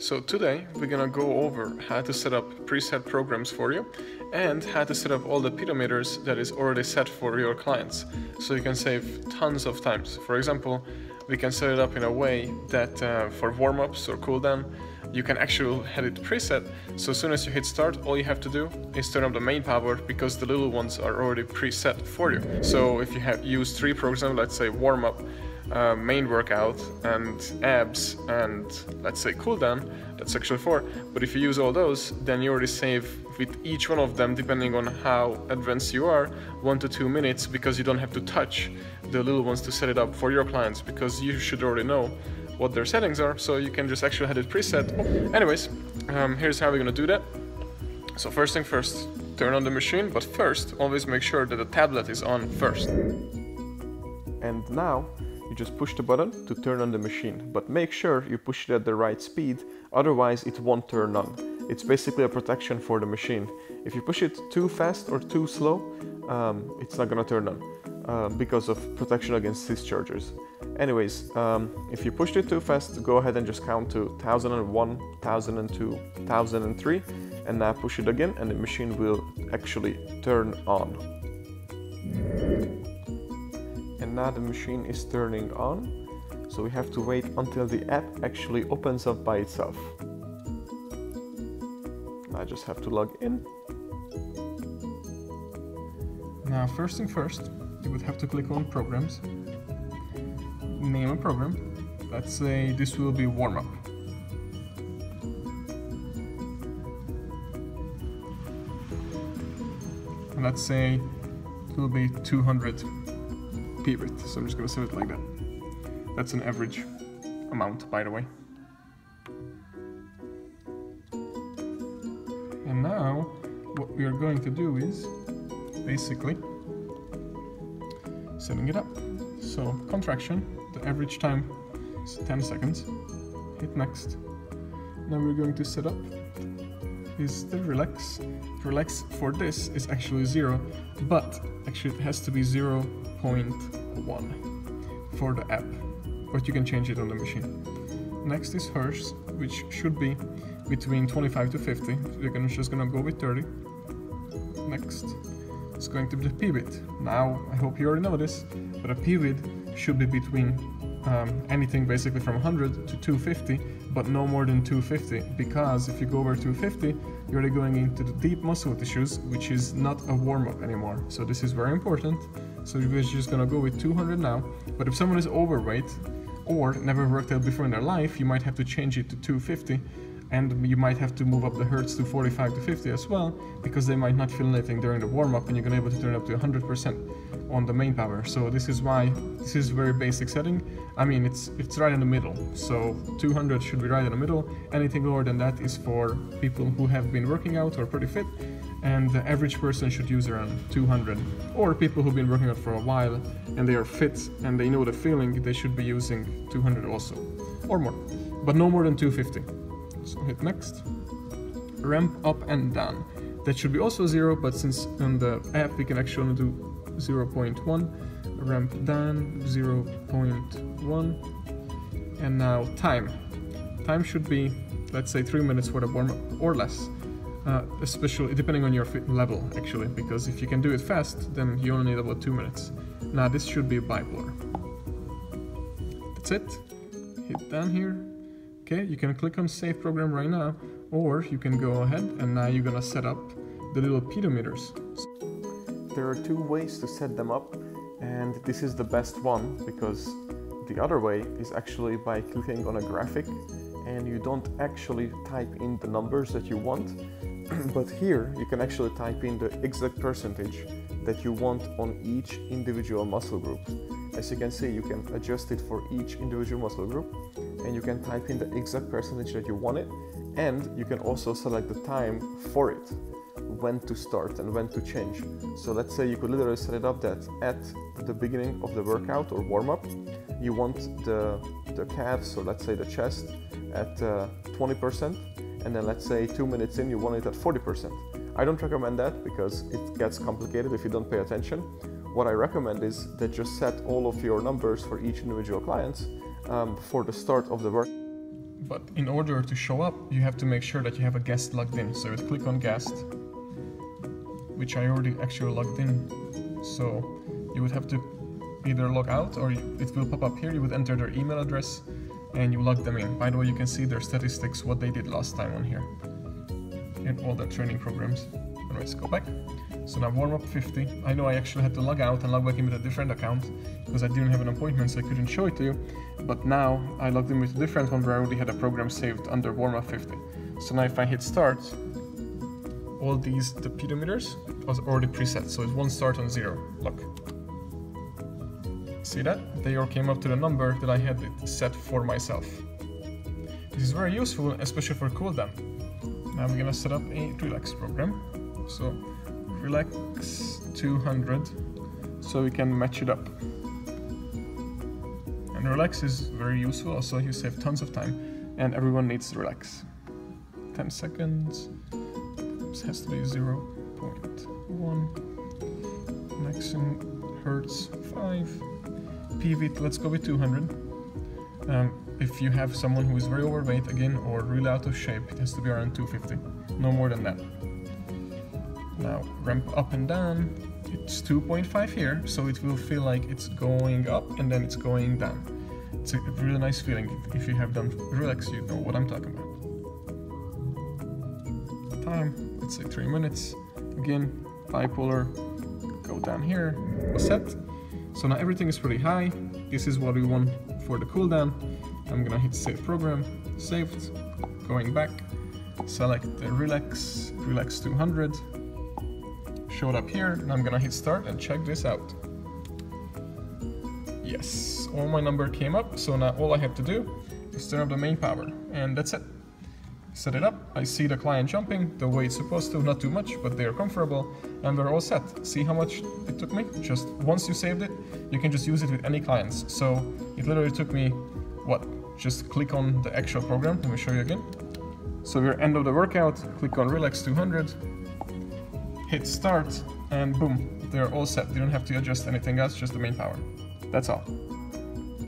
So today we're gonna go over how to set up preset programs for you and how to set up all the pedometers that is already set for your clients, so you can save tons of times. For example, we can set it up in a way that for warm-ups or cooldown, you can actually have it preset, so as soon as you hit start, all you have to do is turn up the main power because the little ones are already preset for you. So if you have used three, for example, let's say warm-up, main workout and abs and let's say cooldown, that's actually four, but if you use all those, then you already save with each one of them, depending on how advanced you are, 1 to 2 minutes, because you don't have to touch the little ones to set it up for your clients, because you should already know what their settings are, so you can just actually have it preset. Anyways, here's how we're gonna do that. So first thing first, turn on the machine, but first always make sure that the tablet is on first. And now you just push the button to turn on the machine, but make sure you push it at the right speed, otherwise it won't turn on. It's basically a protection for the machine. If you push it too fast or too slow, it's not gonna turn on because of protection against dischargers. Anyways, if you pushed it too fast, go ahead and just count to 1001, 1002, 1003, and now push it again and the machine will actually turn on. And now the machine is turning on, so we have to wait until the app actually opens up by itself. I just have to log in. Now first thing first, you would have to click on programs, name a program, let's say this will be warm-up. Let's say it will be 200. P-bit, so I'm just gonna save it like that. That's an average amount, by the way. And now what we are going to do is basically setting it up. So contraction, the average time is 10 seconds. Hit next. Now we're going to set up is the relax. Relax for this is actually 0, but actually it has to be 0.1 for the app, but you can change it on the machine. Next is hertz, which should be between 25 to 50. We're just gonna go with 30. Next, it's going to be the p-bit. Now, I hope you already know this, but a p-bit should be between anything basically from 100 to 250, but no more than 250, because if you go over 250, you're already going into the deep muscle tissues, which is not a warm-up anymore. So this is very important. So we're just gonna go with 200 now, but if someone is overweight or never worked out before in their life, you might have to change it to 250, and you might have to move up the hertz to 45 to 50 as well, because they might not feel anything during the warm-up, and you're gonna be able to turn it up to 100% on the main power. So this is why this is very basic setting. I mean, it's right in the middle, so 200 should be right in the middle. Anything lower than that is for people who have been working out or pretty fit, and the average person should use around 200, or people who've been working out for a while and they are fit and they know the feeling, they should be using 200 also, or more, but no more than 250. So hit next. Ramp up and down. That should be also 0, but since on the app we can actually do 0.1. Ramp down, 0.1. And now time. Time should be, let's say, 3 minutes for the warm-up or less. Especially depending on your fit level, actually, because if you can do it fast, then you only need about 2 minutes. Now this should be bipolar. That's it. Hit down here. Okay, you can click on save program right now, or you can go ahead and now you're gonna set up the little pedometers. There are two ways to set them up, and this is the best one, because the other way is actually by clicking on a graphic and you don't actually type in the numbers that you want, but here you can actually type in the exact percentage that you want on each individual muscle group. As you can see, you can adjust it for each individual muscle group, and you can type in the exact percentage that you want it, and you can also select the time for it, when to start and when to change. So let's say you could literally set it up that at the beginning of the workout or warm-up, you want the calves, or let's say the chest, at 20%, and then let's say 2 minutes in you want it at 40%. I don't recommend that because it gets complicated if you don't pay attention. What I recommend is that just set all of your numbers for each individual clients for the start of the work. But in order to show up, you have to make sure that you have a guest logged in. So I would click on guest, which I already actually logged in. So you would have to either log out or it will pop up here. You would enter their email address and you log them in. By the way, you can see their statistics, what they did last time on here, and all their training programs. All right, let's go back. So now warm up 50. I know I actually had to log out and log back in with a different account because I didn't have an appointment, so I couldn't show it to you. But now I logged in with a different one where I already had a program saved under warm up 50. So now if I hit start, all these, the pedometers, was already preset. So it won't start on 0. Look. See that? They all came up to the number that I had it set for myself. This is very useful, especially for cooldown. Now we're gonna set up a relax program. So relax 200, so we can match it up. And relax is very useful, also you save tons of time, and everyone needs to relax. 10 seconds, this has to be 0.1, maximum hertz 5, p-bit, let's go with 200. If you have someone who is very overweight again or really out of shape, it has to be around 250, no more than that. Now ramp up and down, it's 2.5 here, so it will feel like it's going up and then it's going down. It's a really nice feeling. If you have done relax, you know what I'm talking about. Time, let's say 3 minutes. Again, bipolar, go down here, set. So now everything is pretty high. This is what we want for the cooldown. I'm gonna hit save program, saved, going back, select the relax, relax 200. Showed up here, and I'm gonna hit start and check this out. Yes, all my number came up, so now all I have to do is turn up the main power, and that's it. Set it up, I see the client jumping the way it's supposed to, not too much, but they're comfortable, and we're all set. See how much it took me? Just once you saved it, you can just use it with any clients. So it literally took me, what? Just click on the actual program, let me show you again. So we're end of the workout, click on relax 200, hit start, and boom, they're all set. You don't have to adjust anything else, just the main power. That's all.